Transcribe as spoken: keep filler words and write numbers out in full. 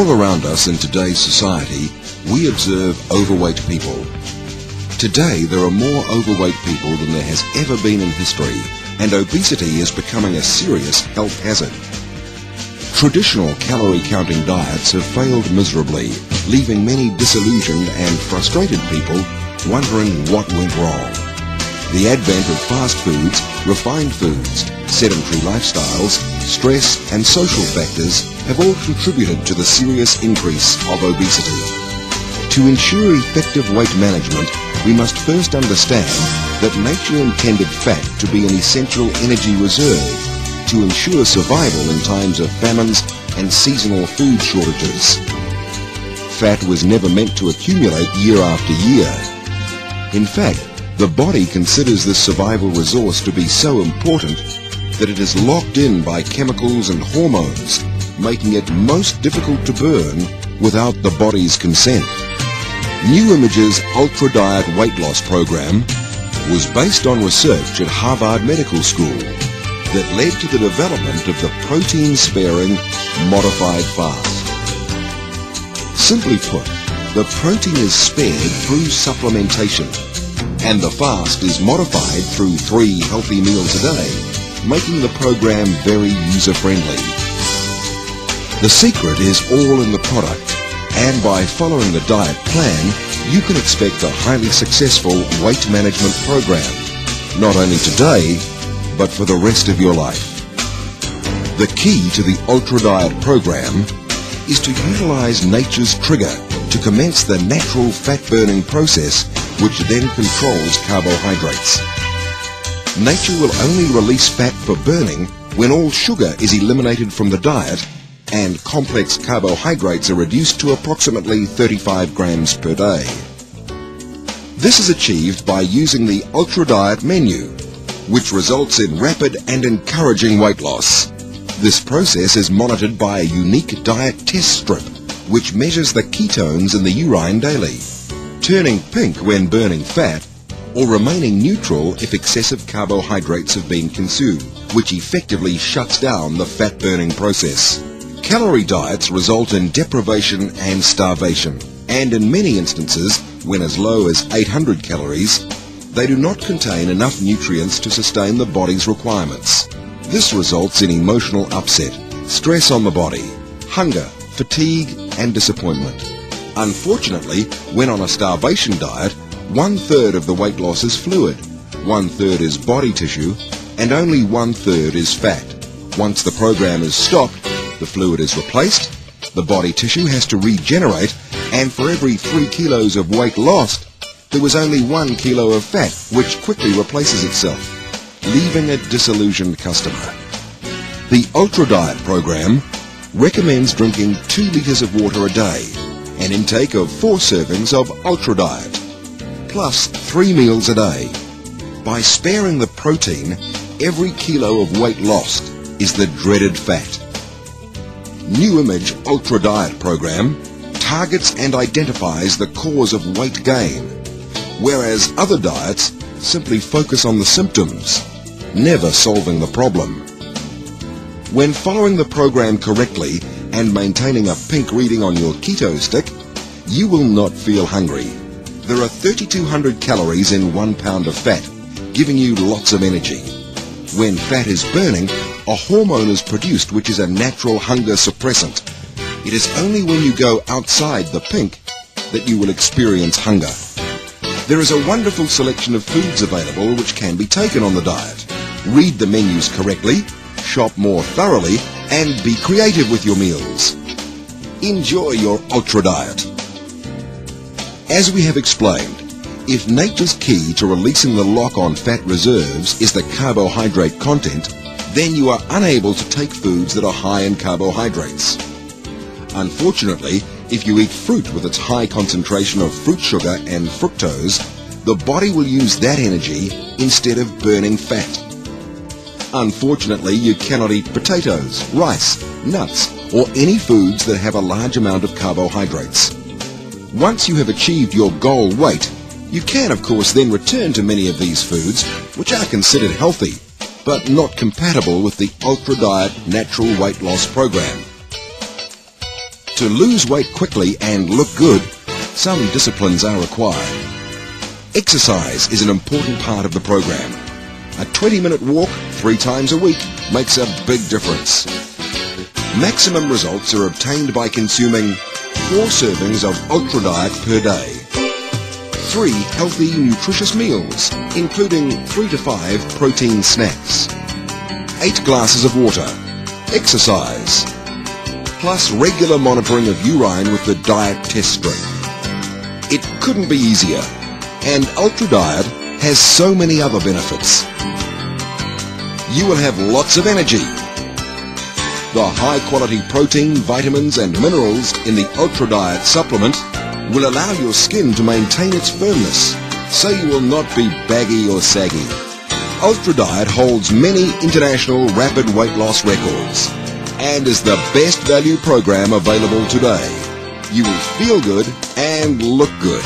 All around us in today's society, we observe overweight people. Today, there are more overweight people than there has ever been in history, and obesity is becoming a serious health hazard. Traditional calorie-counting diets have failed miserably, leaving many disillusioned and frustrated people wondering what went wrong. The advent of fast foods, refined foods, sedentary lifestyles, stress and social factors have all contributed to the serious increase of obesity. To ensure effective weight management, we must first understand that nature intended fat to be an essential energy reserve to ensure survival in times of famines and seasonal food shortages. Fat was never meant to accumulate year after year. In fact, the body considers this survival resource to be so important that it is locked in by chemicals and hormones, making it most difficult to burn without the body's consent. New Image's Ultra Diet Weight Loss Program was based on research at Harvard Medical School that led to the development of the protein-sparing modified fast. Simply put, the protein is spared through supplementation, and the fast is modified through three healthy meals a day, making the program very user-friendly. The secret is all in the product, and by following the diet plan, you can expect a highly successful weight management program, not only today, but for the rest of your life. The key to the Ultra Diet program is to utilize nature's trigger to commence the natural fat-burning process, which then controls carbohydrates. Nature will only release fat for burning when all sugar is eliminated from the diet and complex carbohydrates are reduced to approximately thirty-five grams per day. This is achieved by using the Ultra Diet menu, which results in rapid and encouraging weight loss. This process is monitored by a unique diet test strip, which measures the ketones in the urine daily, turning pink when burning fat, or remaining neutral if excessive carbohydrates have been consumed, which effectively shuts down the fat-burning process. Calorie diets result in deprivation and starvation, and in many instances, when as low as eight hundred calories, they do not contain enough nutrients to sustain the body's requirements. This results in emotional upset, stress on the body, hunger, fatigue, and disappointment. Unfortunately, when on a starvation diet, one-third of the weight loss is fluid, one-third is body tissue, and only one-third is fat. Once the program is stopped, the fluid is replaced, the body tissue has to regenerate, and for every three kilos of weight lost, there was only one kilo of fat, which quickly replaces itself, leaving a disillusioned customer. The Ultra Diet program recommends drinking two litres of water a day, an intake of four servings of Ultra Diet, plus three meals a day. By sparing the protein, every kilo of weight lost is the dreaded fat. New Image Ultra Diet Program targets and identifies the cause of weight gain, whereas other diets simply focus on the symptoms, never solving the problem. When following the program correctly and maintaining a pink reading on your keto stick, you will not feel hungry. There are thirty-two hundred calories in one pound of fat, giving you lots of energy. When fat is burning, a hormone is produced which is a natural hunger suppressant. It is only when you go outside the pink that you will experience hunger. There is a wonderful selection of foods available which can be taken on the diet. Read the menus correctly, shop more thoroughly, and be creative with your meals. Enjoy your Ultra Diet. As we have explained, if nature's key to releasing the lock on fat reserves is the carbohydrate content, then you are unable to take foods that are high in carbohydrates. Unfortunately, if you eat fruit with its high concentration of fruit sugar and fructose, the body will use that energy instead of burning fat. Unfortunately, you cannot eat potatoes, rice, nuts, or any foods that have a large amount of carbohydrates. Once you have achieved your goal weight, you can of course then return to many of these foods, which are considered healthy, but not compatible with the Ultra Diet natural weight loss program. To lose weight quickly and look good, some disciplines are required. Exercise is an important part of the program. A twenty minute walk three times a week makes a big difference. Maximum results are obtained by consuming four servings of Ultra Diet per day, three healthy, nutritious meals, including three to five protein snacks, eight glasses of water, exercise, plus regular monitoring of urine with the diet test strip. It couldn't be easier, and Ultra Diet has so many other benefits. You will have lots of energy. The high-quality protein, vitamins and minerals in the Ultra Diet supplement will allow your skin to maintain its firmness, so you will not be baggy or saggy. Ultra Diet holds many international rapid weight loss records and is the best value program available today. You will feel good and look good.